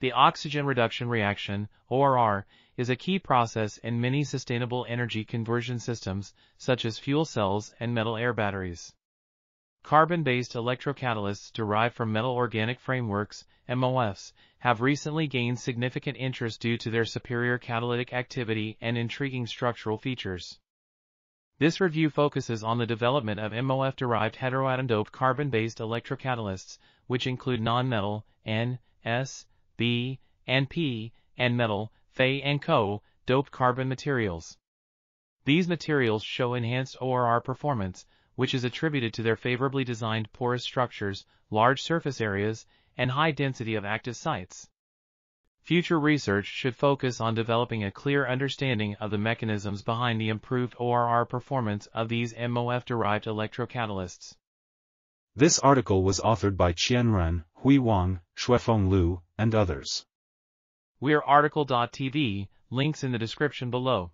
The oxygen reduction reaction, ORR, is a key process in many sustainable energy conversion systems, such as fuel cells and metal air batteries. Carbon-based electrocatalysts derived from metal organic frameworks, MOFs, have recently gained significant interest due to their superior catalytic activity and intriguing structural features. This review focuses on the development of MOF-derived heteroatom-doped carbon-based electrocatalysts, which include non-metal, N, S, B, and P, and metal, Fe and Co, doped carbon materials. These materials show enhanced ORR performance, which is attributed to their favorably designed porous structures, large surface areas, and high density of active sites. Future research should focus on developing a clear understanding of the mechanisms behind the improved ORR performance of these MOF-derived electrocatalysts. This article was authored by Qian Ren, Hui Wang, Xuefeng Lu, and others. We are article.tv, links in the description below.